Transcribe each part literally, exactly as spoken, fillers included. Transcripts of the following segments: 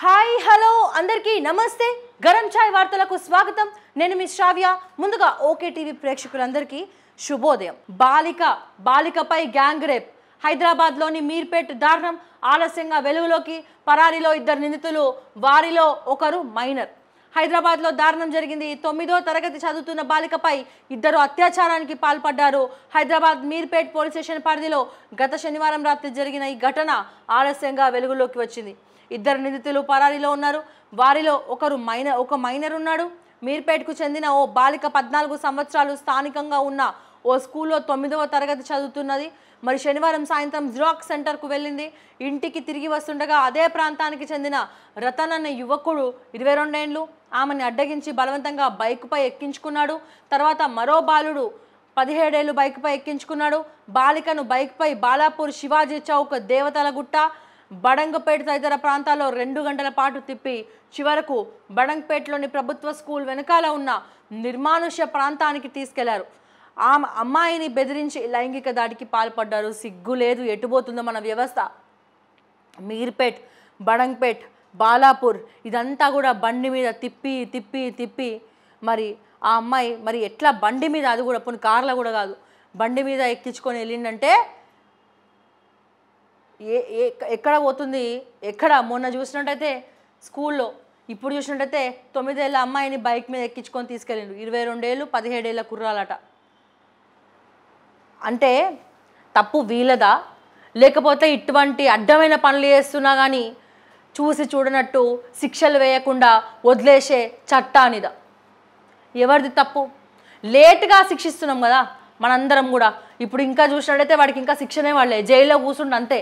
Hi hello अंदर की नमस्ते गरम चाय वार्तलकु स्वागतम नेनु मी श्राव्य मुंदुगा ओके टीवी प्रेक्षकुलंदरिकी शुभोदयम। बालिक बालिकपై గ్యాంగ్ రేప్ హైదరాబాద్లోని మీర్పేట్ దారుణం ఆలస్యంగా వెలుగులోకి పరారీలో ఇద్దరు నిందితులు వారిలో ఒకరు మైనర్। హైదరాబాద్లో దారుణం జరిగింది। తొమ్మిదో తరగతి చదువుతున్న బాలికపై ఇద్దరు అత్యాచారానికి పాల్పడ్డారు। హైదరాబాద్ మీర్పేట్ పోలీస్ స్టేషన్ పరిధిలో గత శనివారం రాత్రి జరిగిన ఈ ఘటన ఆలస్యంగా వెలుగులోకి వచ్చింది। ఇద్దరు నిందితులు పరారీలో ఉన్నారు। వారిలో ఒకరు మైనర్ ఒక మైనర్ ఉన్నాడు। మీర్పేట్కు చెందిన ఓ బాలిక పద్నాలుగు సంవత్సరాలు స్థానికంగా ఉన్న ఓ స్కూల్లో తొమ్మిదవ తరగతి చదువుతున్నది। మరి శనివారం సాయంత్రం జిరాక్స్ సెంటర్కు వెళ్ళింది। ఇంటికి తిరిగి వస్తుండగా అదే ప్రాంతానికి చెందిన రతన్ అనే యువకుడు ఇరవై రెండేండ్లు ఆమెను అడ్డగించి బలవంతంగా బైక్పై ఎక్కించుకున్నాడు। తర్వాత మరో బాలుడు పదిహేడేళ్ళు బైక్పై ఎక్కించుకున్నాడు। బాలికను బైక్పై బాలాపూర్ శివాజీ చౌక్ దేవతలగుట్ట బడంగపేట తదితర ప్రాంతాల్లో రెండు గంటల పాటు తిప్పి చివరకు బడంగపేటలోని ప్రభుత్వ స్కూల్ వెనకాల ఉన్న నిర్మానుష్య ప్రాంతానికి తీసుకెళ్లారు। ఆ అమ్మాయిని బెదిరించి లైంగిక దాడికి పాల్పడ్డారు। సిగ్గు లేదు, ఎటుపోతుందో మన వ్యవస్థ। మీర్పేట్, బడంగపేట్, బాలాపూర్ ఇదంతా కూడా బండి మీద తిప్పి తిప్పి తిప్పి మరి ఆ అమ్మాయి మరి ఎట్లా బండి మీద, అది కూడా పోనీ కార్లో కూడా కాదు, బండి మీద ఎక్కించుకొని వెళ్ళిందంటే ఏ ఎక్కడ పోతుంది? ఎక్కడ మొన్న చూసినట్టయితే స్కూల్లో, ఇప్పుడు చూసినట్టయితే తొమ్మిదేళ్ళ అమ్మాయిని బైక్ మీద ఎక్కించుకొని తీసుకెళ్ళిండు। ఇరవై రెండేళ్ళు పదిహేడేళ్ళ కుర్రాలట। అంటే తప్పు వీళ్ళదా, లేకపోతే ఇటువంటి అడ్డమైన పనులు చేస్తున్నా కానీ చూసి చూడనట్టు శిక్షలు వేయకుండా వదిలేసే చట్టానిదా? ఎవరిది తప్పు? లేటుగా శిక్షిస్తున్నాం కదా మనందరం కూడా। ఇప్పుడు ఇంకా చూసినట్టయితే వాడికి ఇంకా శిక్షనే వాడలే, జైల్లో కూర్చుండు అంతే।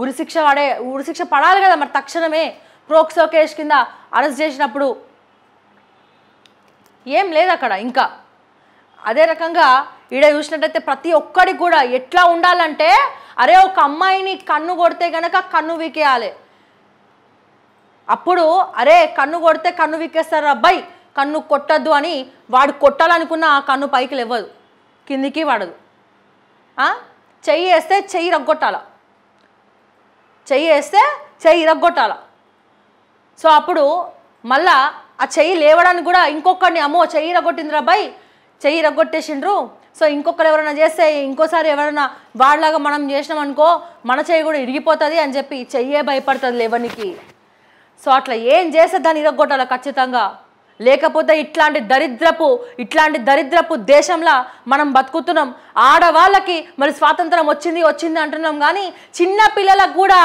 ఉరి శిక్ష వాడే ఉరి శిక్ష పడాలి కదా మరి తక్షణమే, ప్రోక్సో కేసు కింద అరెస్ట్ చేసినప్పుడు ఏం లేదు అక్కడ। ఇంకా అదే రకంగా ఈడ చూసినట్టయితే ప్రతి ఒక్కడికి కూడా ఎట్లా ఉండాలంటే, అరే ఒక అమ్మాయిని కన్ను కొడితే గనక కన్ను వీకేయాలి, అప్పుడు అరే కన్ను కొడితే కన్ను వీకేస్తారు అబ్బాయి, కన్ను కొట్టద్దు అని వాడు కొట్టాలనుకున్న ఆ కన్ను పైకి లేవదు, కిందికి పడదు। చెయ్యి వేస్తే చెయ్యి రగ్గొట్టాల, చెయ్యి వేస్తే చెయ్యి రగ్గొట్టాల। సో అప్పుడు మళ్ళా ఆ చెయ్యి లేవడానికి కూడా ఇంకొకరిని, అమ్మో చెయ్యి రగ్గొట్టింది రాబాయ్, చెయ్యి రగ్గొట్టేసిండ్రు, సో ఇంకొకరు ఎవరైనా చేస్తే ఇంకోసారి ఎవరైనా వాళ్ళలాగా మనం చేసినాం అనుకో మన చెయ్యి కూడా ఇరిగిపోతుంది అని చెప్పి చెయ్యే భయపడుతుంది లేవనికి। సో అట్లా ఏం చేస్తే దాన్ని ఇరగొట్టాల ఖచ్చితంగా, లేకపోతే ఇట్లాంటి దరిద్రపు ఇట్లాంటి దరిద్రపు దేశంలో మనం బతుకుతున్నాం। ఆడవాళ్ళకి మరి స్వాతంత్రం వచ్చింది వచ్చింది అంటున్నాం కానీ చిన్న పిల్లలకు కూడా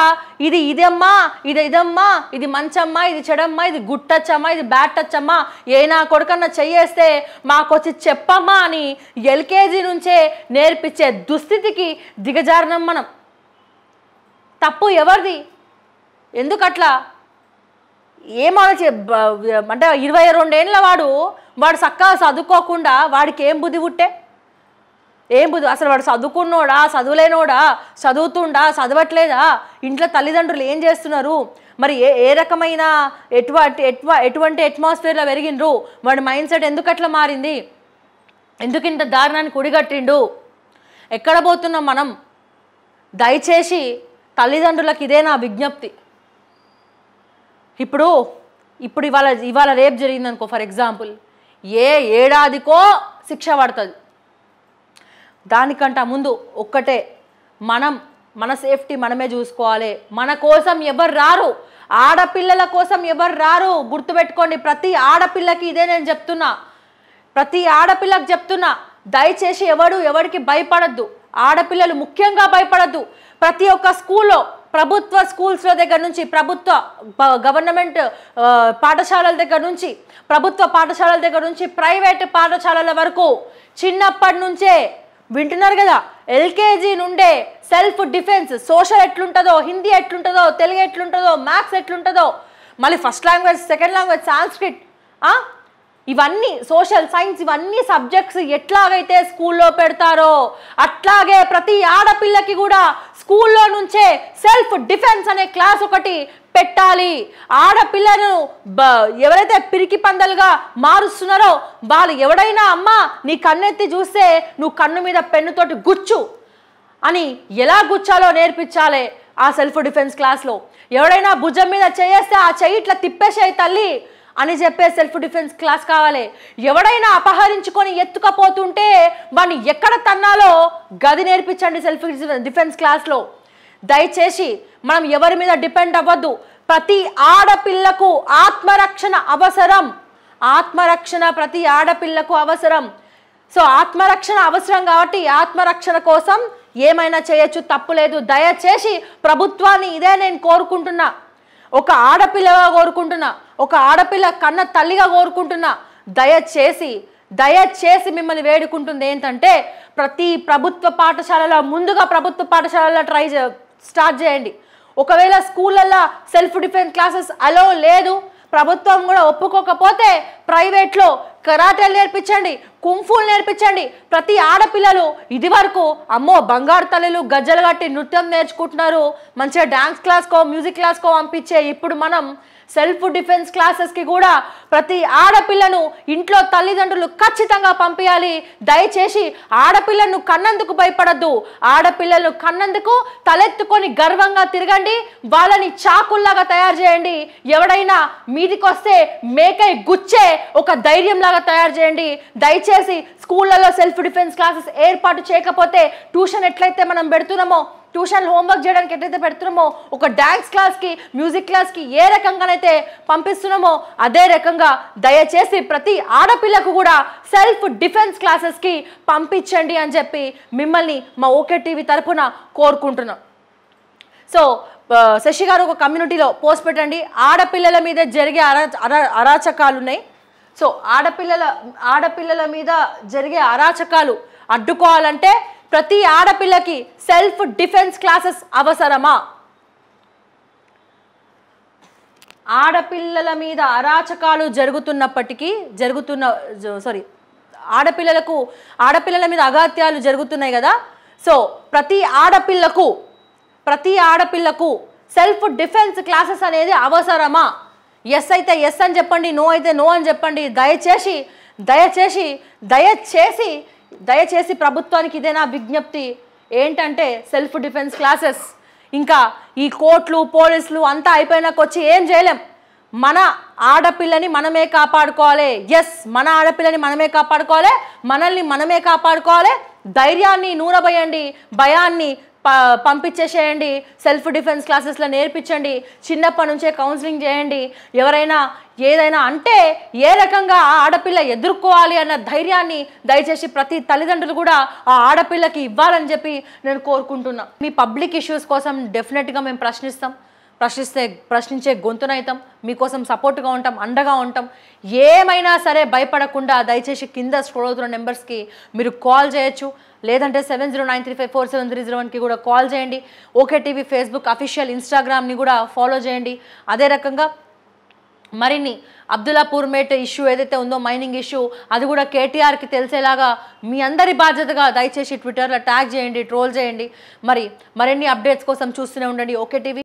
ఇది ఇదమ్మా ఇది ఇదమ్మా ఇది మంచమ్మా ఇది చెడమ్మా ఇది గుడ్ టచ్ అమ్మా ఇది బ్యాడ్ టచ్ అమ్మా, ఏ నా కొడుకన్నా చెయ్యేస్తే మాకొచ్చి చెప్పమ్మా అని ఎల్కేజీ నుంచే నేర్పించే దుస్థితికి దిగజారినాం మనం। తప్పు ఎవరిది? ఎందుకట్లా ఏం ఆలోచి అంటే ఇరవై రెండేళ్ళ వాడు వాడు చక్కగా చదువుకోకుండా వాడికి ఏం బుద్ధి పుట్టే, ఏం బుద్ధి అసలు? వాడు చదువుకున్నోడా, చదువులేనోడా, చదువుతుండా, చదవట్లేదా, ఇంట్లో తల్లిదండ్రులు ఏం చేస్తున్నారు, మరి ఏ ఏ రకమైన ఎటువ ఎటువ ఎటువంటి అట్మాస్ఫియర్లో పెరిగినరు, వాడి మైండ్ సెట్ ఎందుకు అట్లా మారింది, ఎందుకు ఇంత దారుణానికి ఒడిగట్టిండు, ఎక్కడ పోతున్నాం మనం? దయచేసి తల్లిదండ్రులకు ఇదే నా విజ్ఞప్తి। ఇప్పుడు ఇప్పుడు ఇవాళ ఇవాళ రేపు జరిగిందనుకో, ఫర్ ఎగ్జాంపుల్ ఏ ఏడాదికో శిక్ష పడుతుంది, దానికంటే ముందు ఒక్కటే, మనం మన సేఫ్టీ మనమే చూసుకోవాలి। మన కోసం ఎవరు రారు, ఆడపిల్లల కోసం ఎవరు రారు, గుర్తుపెట్టుకోండి। ప్రతి ఆడపిల్లకి ఇదే నేను చెప్తున్నా, ప్రతి ఆడపిల్లకి చెప్తున్నా, దయచేసి ఎవడు ఎవరికి భయపడద్దు, ఆడపిల్లలు ముఖ్యంగా భయపడద్దు। ప్రతి ఒక్క స్కూల్లో, ప్రభుత్వ స్కూల్స్లో దగ్గర నుంచి, ప్రభుత్వ గవర్నమెంట్ పాఠశాలల దగ్గర నుంచి, ప్రభుత్వ పాఠశాలల దగ్గర నుంచి ప్రైవేట్ పాఠశాలల వరకు చిన్నప్పటి నుంచే వింటున్నారు కదా, ఎల్కేజీ నుండే సెల్ఫ్ డిఫెన్స్, సోషల్ ఎట్లుంటుందో, హిందీ ఎట్లుంటుందో, తెలుగు ఎట్లుంటుందో, మ్యాథ్స్ ఎట్లుంటుందో, మళ్ళీ first language, second language, Sanskrit, ఇవన్నీ సోషల్ సైన్స్, ఇవన్నీ సబ్జెక్ట్స్ ఎట్లాగైతే స్కూల్లో పెడతారో అట్లాగే ప్రతి ఆడపిల్లకి కూడా స్కూల్లో నుంచే సెల్ఫ్ డిఫెన్స్ అనే క్లాస్ ఒకటి పెట్టాలి। ఆడపిల్లను బ ఎవరైతే పిరికి పందలుగా మారుస్తున్నారో వాళ్ళు ఎవడైనా అమ్మ నీ కన్నెత్తి చూస్తే నువ్వు కన్ను మీద పెన్నుతోటి గుచ్చు అని ఎలా గుచ్చాలో నేర్పించాలి। ఆ సెల్ఫ్ డిఫెన్స్ క్లాస్ లో ఎవరైనా భుజం మీద చేయేస్తే ఆ చెయ్యి ఇట్లా తిప్పేసేయ్ తల్లి అని చెప్పే సెల్ఫ్ డిఫెన్స్ క్లాస్ కావాలి. ఎవరైనా అపహరించుకొని ఎత్తుకపోతుంటే వాని ఎక్కడ తన్నాలో గది నేర్పించండి సెల్ఫ్ డిఫెన్స్ క్లాస్ లో. దయచేసి మనం ఎవరి మీద డిపెండ్ అవ్వద్దు. ప్రతి ఆడపిల్లకు ఆత్మరక్షణ అవసరం, ఆత్మరక్షణ ప్రతి ఆడపిల్లకు అవసరం. సో ఆత్మరక్షణ అవసరం కాబట్టి ఆత్మరక్షణ కోసం ఏమైనా చేయొచ్చు, తప్పులేదు. దయచేసి ప్రభుత్వాన్ని ఇదే నేను కోరుకుంటున్నా, ఒక ఆడపిల్లగా కోరుకుంటున్నా, ఒక ఆడపిల్ల కన్న తల్లిగా కోరుకుంటున్నా. దయచేసి దయచేసి మిమ్మల్ని వేడుకుంటుంది ఏంటంటే ప్రతి ప్రభుత్వ పాఠశాలలో ముందుగా ప్రభుత్వ పాఠశాలలో ట్రై స్టార్ట్ చేయండి. ఒకవేళ స్కూళ్ళల్లో సెల్ఫ్ డిఫెన్స్ క్లాసెస్ అలో లేదు, ప్రభుత్వం కూడా ఒప్పుకోకపోతే ప్రైవేట్లో కరాటేలు నేర్పించండి, కుంఫులు నేర్పించండి. ప్రతి ఆడపిల్లలు ఇది వరకు అమ్మో బంగారు తల్లులు గజ్జలు కట్టి నృత్యం నేర్చుకుంటున్నారు, మంచిగా డ్యాన్స్ క్లాస్కో మ్యూజిక్ క్లాస్కో పంపించే ఇప్పుడు మనం సెల్ఫ్ డిఫెన్స్ క్లాసెస్కి కూడా ప్రతి ఆడపిల్లను ఇంట్లో తల్లిదండ్రులు ఖచ్చితంగా పంపించాలి. దయచేసి ఆడపిల్లను కన్నందుకు భయపడద్దు, ఆడపిల్లలను కన్నందుకు తలెత్తుకొని గర్వంగా తిరగండి, వాళ్ళని చాకుల్లాగా తయారు చేయండి. ఎవడైనా మీదికి వస్తే మేకై గుచ్చే ఒక ధైర్యంలాగా తయారు చేయండి. దయచేసి స్కూళ్ళలో సెల్ఫ్ డిఫెన్స్ క్లాసెస్ ఏర్పాటు చేయకపోతే ట్యూషన్ ఎట్లయితే మనం పెడుతున్నామో, ట్యూషన్ హోంవర్క్ చేయడానికి ఎట్లయితే పెడుతున్నామో, ఒక డ్యాన్స్ క్లాస్కి మ్యూజిక్ క్లాస్కి ఏ రకంగానైతే పంపిస్తున్నామో అదే రకంగా దయచేసి ప్రతి ఆడపిల్లకు కూడా సెల్ఫ్ డిఫెన్స్ క్లాసెస్కి పంపించండి అని చెప్పి మిమ్మల్ని మా ఓకే టీవీ తరఫున కోరుకుంటున్నాం. సో శశి గారు ఒక కమ్యూనిటీలో పోస్ట్ పెట్టండి, ఆడపిల్లల మీద జరిగే అరా అరాచకాలు ఉన్నాయి, సో ఆడపిల్లల ఆడపిల్లల మీద జరిగే అరాచకాలు అడ్డుకోవాలంటే ప్రతి ఆడపిల్లకి సెల్ఫ్ డిఫెన్స్ క్లాసెస్ అవసరమా? ఆడపిల్లల మీద అరాచకాలు జరుగుతున్నప్పటికీ జరుగుతున్న సారీ ఆడపిల్లలకు ఆడపిల్లల మీద అఘాత్యాలు జరుగుతున్నాయి కదా, సో ప్రతి ఆడపిల్లకు ప్రతి ఆడపిల్లకు సెల్ఫ్ డిఫెన్స్ క్లాసెస్ అనేది అవసరమా? ఎస్ అయితే ఎస్ అని చెప్పండి, నో అయితే నో అని చెప్పండి. దయచేసి దయచేసి దయచేసి దయచేసి ప్రభుత్వానికి ఇదే నా విజ్ఞప్తి ఏంటంటే సెల్ఫ్ డిఫెన్స్ క్లాసెస్ ఇంకా ఈ కోర్టులు పోలీసులు అంతా అయిపోయినాక వచ్చి ఏం చేయలేం. మన ఆడపిల్లని మనమే కాపాడుకోవాలి. ఎస్, మన ఆడపిల్లని మనమే కాపాడుకోవాలి, మనల్ని మనమే కాపాడుకోవాలి. ధైర్యాన్ని నూరబోయండి, భయాన్ని ప పంపించేసేయండి, సెల్ఫ్ డిఫెన్స్ క్లాసెస్లో నేర్పించండి, చిన్నప్పటి నుంచే కౌన్సిలింగ్ చేయండి. ఎవరైనా ఏదైనా అంటే ఏ రకంగా ఆ ఆడపిల్ల ఎదుర్కోవాలి అన్న ధైర్యాన్ని దయచేసి ప్రతి తల్లిదండ్రులు కూడా ఆ ఆడపిల్లకి ఇవ్వాలని చెప్పి నేను కోరుకుంటున్నా. మీ పబ్లిక్ ఇష్యూస్ కోసం డెఫినెట్గా మేము ప్రశ్నిస్తాం, ప్రశ్నిస్తే ప్రశ్నించే గొంతునైతాం, మీకోసం సపోర్ట్గా ఉంటాం, అండగా ఉంటాం. ఏమైనా సరే భయపడకుండా దయచేసి కింద స్క్రోల్ అవుతున్న నెంబర్స్కి మీరు కాల్ చేయొచ్చు, లేదంటే seven zero nine three five four seven three zero వన్కి కూడా కాల్ చేయండి. ఓకే టీవీ ఫేస్బుక్ అఫీషియల్ ఇన్స్టాగ్రామ్ని కూడా ఫాలో చేయండి. అదే రకంగా మరిన్ని అబ్దుల్లాపూర్ మేట్ ఇష్యూ ఏదైతే ఉందో మైనింగ్ ఇష్యూ అది కూడా కేటీఆర్కి తెలిసేలాగా మీ అందరి బాధ్యతగా దయచేసి ట్విట్టర్లో ట్యాగ్ చేయండి, ట్రోల్ చేయండి. మరి మరిన్ని అప్డేట్స్ కోసం చూస్తూనే ఉండండి ఓకే టీవీ.